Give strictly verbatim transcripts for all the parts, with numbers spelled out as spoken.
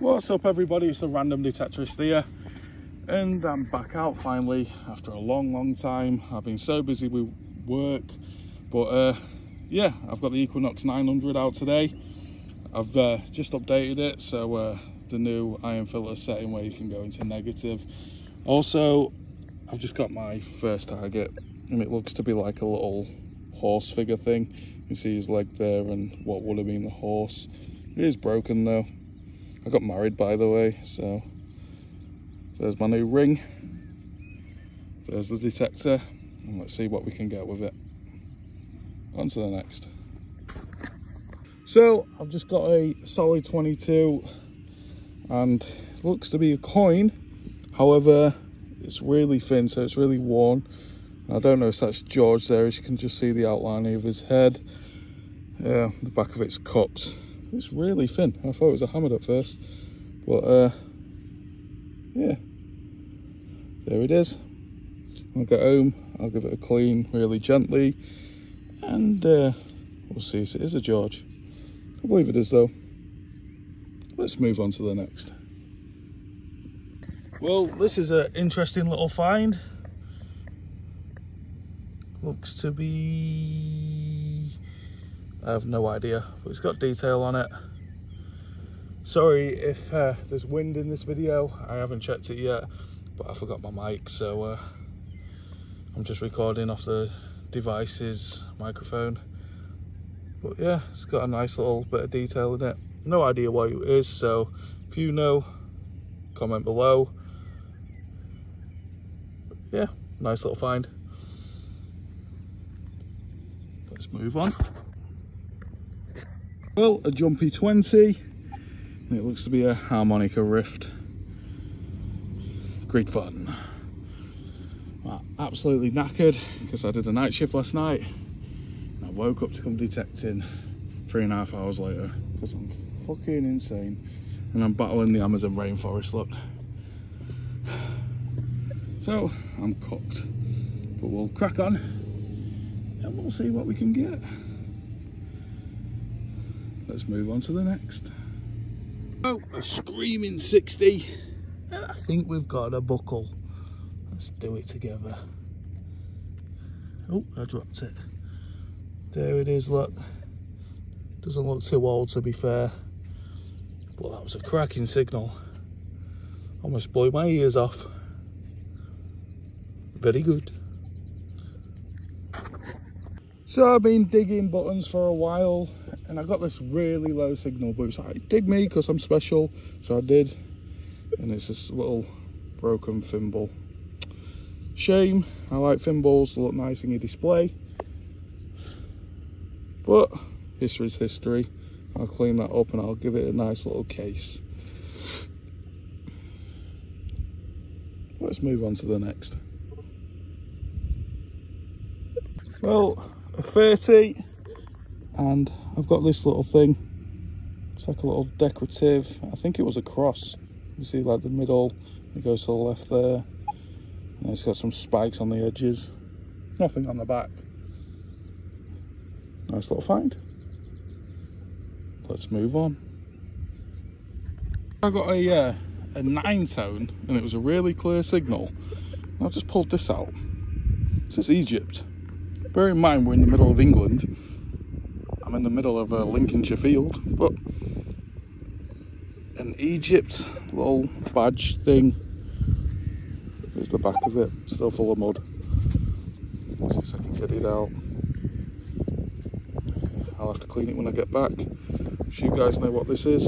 What's up everybody, it's the Random Detectorist here, and I'm back out finally after a long long time. I've been so busy with work, but uh, yeah, I've got the Equinox nine hundred out today. I've uh, just updated it, so uh, the new iron filter setting where you can go into negative. Also, I've just got my first target, and it looks to be like a little horse figure thing. You can see his leg there and what would have been the horse. It is broken though. I got married, by the way, so there's my new ring. There's the detector, and let's see what we can get with it. On to the next. So I've just got a solid twenty-two, and it looks to be a coin. However, it's really thin, so it's really worn. I don't know if that's George there, as you can just see the outline of his head. Yeah, the back of it's cupped. It's really thin. I thought it was a hammered at first, but uh, yeah, there it is. I'll get home, I'll give it a clean really gently, and uh, we'll see if it is a George. I believe it is though. Let's move on to the next. Well, this is an interesting little find. Looks to be... I have no idea, but it's got detail on it. Sorry if uh, there's wind in this video. I haven't checked it yet, but I forgot my mic, so uh, I'm just recording off the device's microphone. But yeah, it's got a nice little bit of detail in it. No idea what it is, so if you know, comment below. Yeah, nice little find. Let's move on. Well, a jumpy twenty, it looks to be a harmonica rift. Great fun. Well, absolutely knackered because I did a night shift last night and I woke up to come detecting three and a half hours later because I'm fucking insane, and I'm battling the Amazon rainforest, look. So I'm cooked, but we'll crack on and we'll see what we can get. Let's move on to the next. Oh, a screaming sixty. And I think we've got a buckle. Let's do it together. Oh, I dropped it. There it is, look. Doesn't look too old, to be fair. But that was a cracking signal. Almost blew my ears off. Very good. So I've been digging buttons for a while, and I got this really low signal, but it's like, dig me because I'm special. So I did, and it's this little broken thimble. Shame, I like thimbles to look nice in your display, but history's history. I'll clean that up and I'll give it a nice little case. Let's move on to the next. Well, a thirty, and I've got this little thing. It's like a little decorative, I think it was a cross. You see like the middle, it goes to the left there, and it's got some spikes on the edges, nothing on the back. Nice little find. Let's move on. I got a uh, a nine tone, and it was a really clear signal. I've just pulled this out. This is Egypt. Bear in mind, we're in the middle of England. I'm in the middle of a uh, Lincolnshire field, but an Egypt little badge thing. There's the back of it, still full of mud. Let's see if I can get it out. I'll have to clean it when I get back. If you guys know what this is,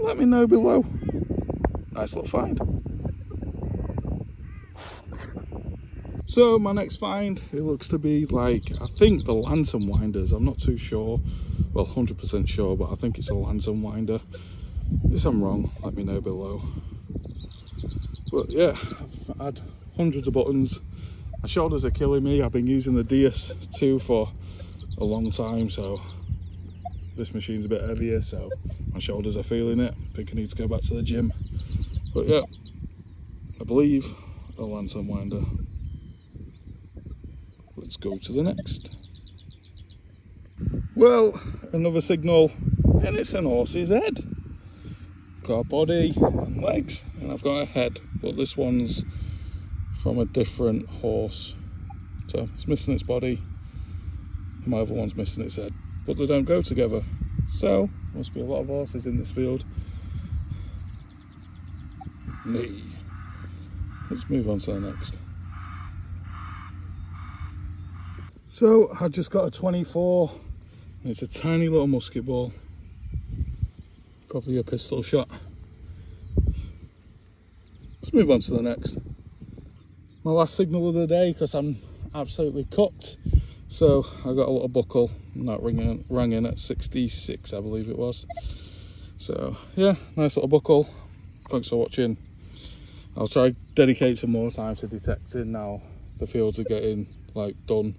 let me know below. Nice little find. So my next find, it looks to be like, I think the lantern winders, I'm not too sure, well one hundred percent sure, but I think it's a lantern winder. If I'm wrong, let me know below. But yeah, I've had hundreds of buttons, my shoulders are killing me. I've been using the D S two for a long time, so this machine's a bit heavier, so my shoulders are feeling it. I think I need to go back to the gym. But yeah, I believe a lantern winder. Let's go to the next. Well, another signal, and it's an horse's head. got a body and legs, and I've got a head, but this one's from a different horse, so it's missing its body and my other one's missing its head, but they don't go together, so there must be a lot of horses in this field. Me. Let's move on to the next. So I just got a twenty-four and it's a tiny little musket ball, probably a pistol shot. Let's move on to the next. My last signal of the day, because I'm absolutely cooked. So I got a little buckle and that ringing, rang in at sixty-six, I believe it was. So yeah, nice little buckle. Thanks for watching. I'll try to dedicate some more time to detecting now. The fields are getting like done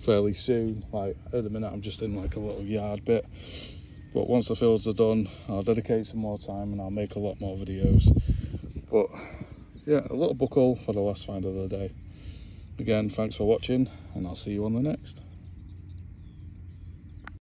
fairly soon. Like at the minute I'm just in like a little yard bit. But once the fields are done, I'll dedicate some more time and I'll make a lot more videos. But yeah, a little buckle for the last find of the day. Again, thanks for watching and I'll see you on the next.